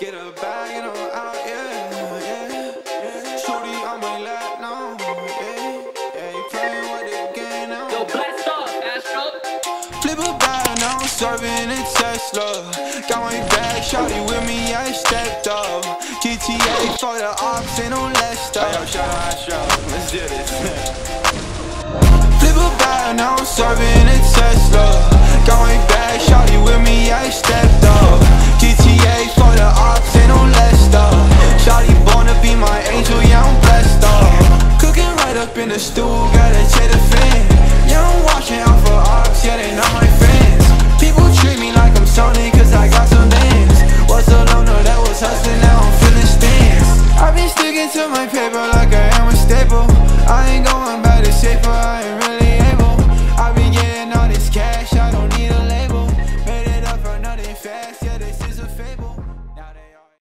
Get a bag, you know, out, yeah, yeah. Shorty on my lap now, yeah, yeah. You playing with the game now. Yo, blast off, Astro. Flip a bag, now I'm serving a Tesla. Got my bag, shorty with me, I stepped up. GTA for the ops, ain't no less stuff. Yo, shout out, Astro, let's do this. Flip a bag, now I'm serving a Tesla. Got my bag, shorty with me, I stepped up. GTA for the ops, ain't no less stuff. Shawty born to be my angel, yeah, I'm blessed up. Cooking right up in the stool, got a cheddar fan. Yeah, I'm watching out for ops, yeah, they not my fans. People treat me like I'm Sony, cause I got some bands. Was a loner that was hustling, now I'm feeling stands. I've been sticking to my paper like I am a staple. I ain't going by the shape, but I ain't really able. I've been getting all this cash, I don't need a label. Made it up for nothing fast, yeah.